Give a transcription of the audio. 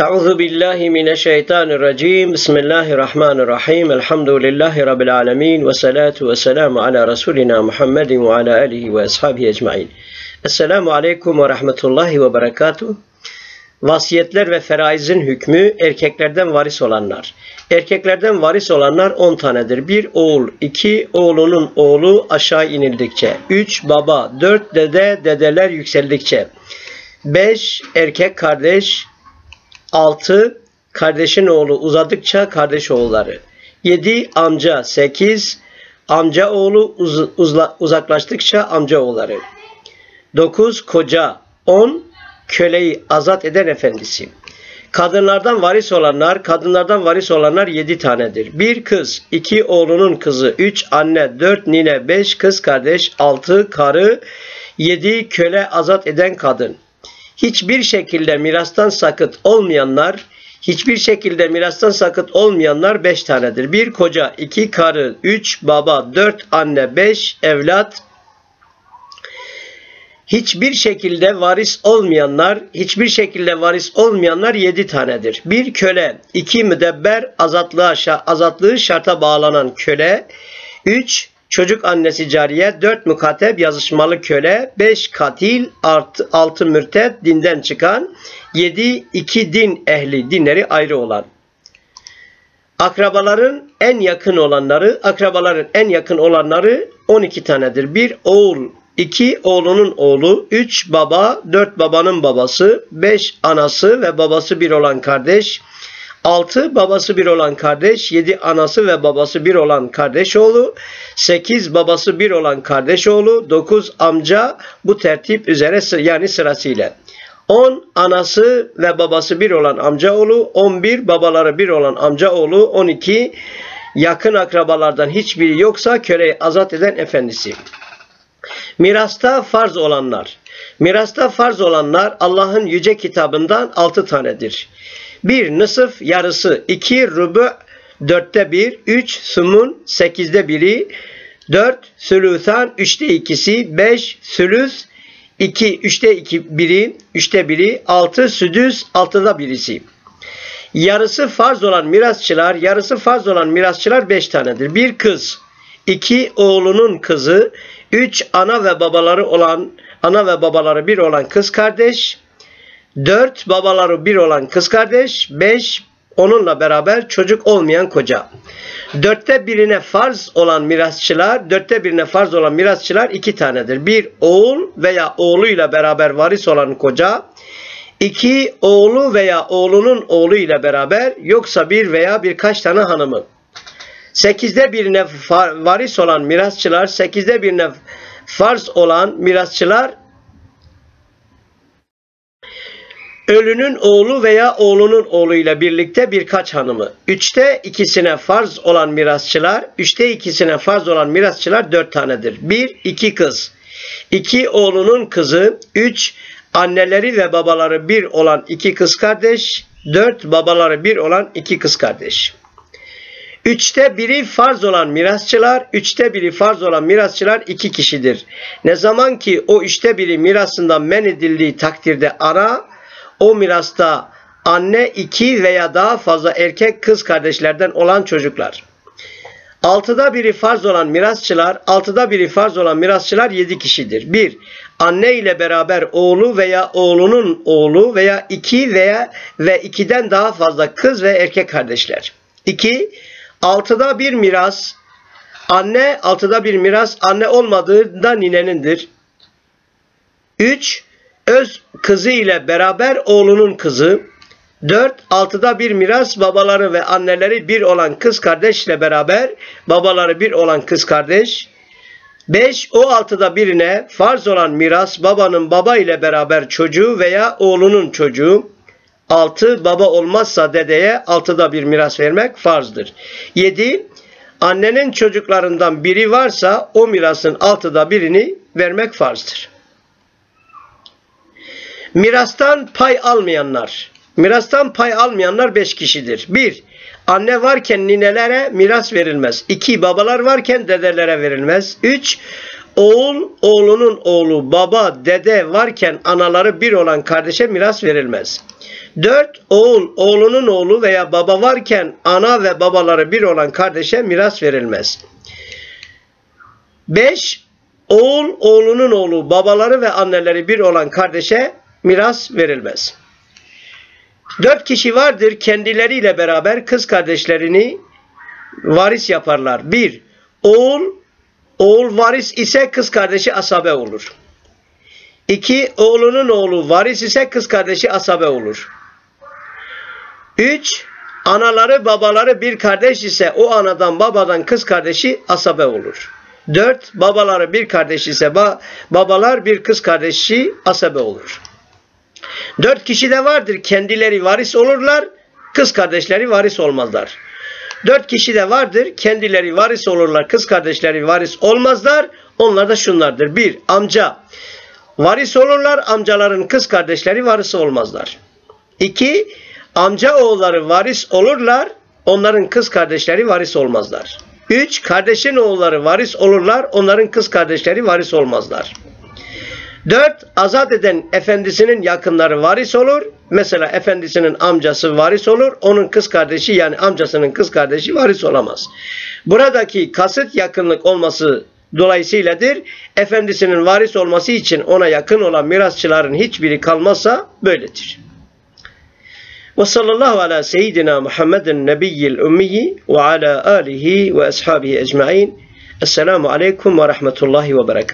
Euzu billahi mineşşeytanirracim. Bismillahirrahmanirrahim. Elhamdülillahi rabbil alamin ve salatu vesselamu ala resulina Muhammedin ve ala alihi ve ashabihi ecmaîn. Esselamu aleyküm ve rahmetullahi ve berekatuh. Vasiyetler ve feraizin hükmü erkeklerden varis olanlar. Erkeklerden varis olanlar 10 tanedir. 1. Oğul. 2. Oğlunun oğlu aşağı inildikçe. 3. Baba. 4. Dede. Dedeler yükseldikçe. 5. Erkek kardeş. 6. Kardeşin oğlu uzadıkça kardeş oğulları. 7. Amca. 8. Amca oğlu uzaklaştıkça amca oğulları. 9. Koca. 10. Köleyi azat eden efendisi. Kadınlardan varis olanlar 7 tanedir. 1. Kız. 2. Oğlunun kızı. 3. Anne. 4. Nine. 5. Kız kardeş. 6. Karı. 7. Köle azat eden kadın. Hiçbir şekilde mirastan sakıt olmayanlar 5 tanedir. 1. Koca. 2. Karı. 3. Baba. 4. Anne. 5. Evlat. Hiçbir şekilde varis olmayanlar 7 tanedir. 1. Köle. 2. Müdebber, azatlığı şarta bağlanan köle. 3. Çocuk annesi cariye. 4. Mukateb, yazışmalı köle. 5. Katil. 6. Mürted, dinden çıkan. 7. 2 din ehli, dinleri ayrı olan. Akrabaların en yakın olanları 12 tanedir. 1. Oğul. 2. Oğlunun oğlu. 3. Baba. 4. Babanın babası. 5. Anası ve babası bir olan kardeş. 6. Babası bir olan kardeş. 7. Anası ve babası bir olan kardeş oğlu. 8. Babası bir olan kardeş oğlu. 9. Amca, bu tertip üzere yani sırasıyla. 10. Anası ve babası bir olan amca oğlu. 11. Babaları bir olan amca oğlu. 12. Yakın akrabalardan hiçbiri yoksa köleyi azat eden efendisi. Mirasta farz olanlar Allah'ın yüce kitabından 6 tanedir. 1. Nısıf, yarısı. 2. Rübü, 4'te 1. 3. Sumun, 8'de 1'i. 4. Sülüthan, 3'te 2'si. 5. Sülüs, 2, 3'te 1'i. 3'te 1'i. 6. Südüs, 6'da 1'si. Yarısı farz olan mirasçılar 5 tanedir. 1. Kız. 2. Oğlunun kızı. 3. Ana ve babaları bir olan kız kardeş. 4. Babaları bir olan kız kardeş. 5. Onunla beraber çocuk olmayan koca. 4'te birine farz olan mirasçılar 2 tanedir. 1. Oğul veya oğluyla beraber varis olan koca. 2. Oğlu veya oğlunun oğluyla beraber, yoksa bir veya birkaç tane hanımı. 8'de birine farz olan mirasçılar ölünün oğlu veya oğlunun oğluyla birlikte birkaç hanımı. 3'te 2'sine farz olan mirasçılar 4 tanedir. 1. 2 kız. 2. Oğlunun kızı. 3. Anneleri ve babaları bir olan 2 kız kardeş. 4. Babaları bir olan 2 kız kardeş. 3'te biri farz olan mirasçılar 2 kişidir. Ne zaman ki o 3'te 1'i mirasından men edildiği takdirde ana, o mirasta anne, 2 veya daha fazla erkek kız kardeşlerden olan çocuklar. 6'da biri farz olan mirasçılar 7 kişidir. 1. Anne ile beraber oğlu veya oğlunun oğlu veya 2 ve 2'den daha fazla kız ve erkek kardeşler. 2. 6'da bir miras anne olmadığında ninenindir. 3. Öz kızı ile beraber oğlunun kızı. 4. 6'da bir miras babaları ve anneleri bir olan kız kardeşle beraber babaları bir olan kız kardeş. 5. O 6'da 1'ine farz olan miras babanın baba ile beraber çocuğu veya oğlunun çocuğu. 6. Baba olmazsa dedeye 6'da 1 miras vermek farzdır. 7. Annenin çocuklarından biri varsa o mirasın 6'da 1'ini vermek farzdır. Mirastan pay almayanlar 5 kişidir. 1. Anne varken ninelere miras verilmez. 2. Babalar varken dedelere verilmez. 3. Oğul, oğlunun oğlu, baba, dede varken anaları bir olan kardeşe miras verilmez. 4. Oğul, oğlunun oğlu veya baba varken ana ve babaları bir olan kardeşe miras verilmez. 5. Oğul, oğlunun oğlu, babaları ve anneleri bir olan kardeşe miras verilmez. 4 kişi vardır, kendileriyle beraber kız kardeşlerini varis yaparlar. 1. Oğul varis ise kız kardeşi asabe olur. 2. Oğlunun oğlu varis ise kız kardeşi asabe olur. 3. Anaları babaları bir kardeş ise o anadan babadan kız kardeşi asabe olur. 4. Babaları bir kardeş ise babalar bir kız kardeşi asabe olur. 4 kişi de vardır, kendileri varis olurlar, kız kardeşleri varis olmazlar. 4 kişi de vardır, kendileri varis olurlar, kız kardeşleri varis olmazlar. Onlar da şunlardır. 1. Amca varis olurlar, amcaların kız kardeşleri varis olmazlar. 2. Amca oğulları varis olurlar, onların kız kardeşleri varis olmazlar. 3. Kardeşin oğulları varis olurlar, onların kız kardeşleri varis olmazlar. 4. Azat eden efendisinin yakınları varis olur. Mesela efendisinin amcası varis olur. Onun kız kardeşi, yani amcasının kız kardeşi varis olamaz. Buradaki kasıt yakınlık olması dolayısıyladır. Efendisinin varis olması için ona yakın olan mirasçıların hiçbiri kalmazsa böyledir. Ve sallallahu ala seyyidina Muhammedin nebiyyil ummiyi ve ala alihi ve ashabihi ecmain. Esselamu aleyküm ve rahmetullahi ve berekatuhu.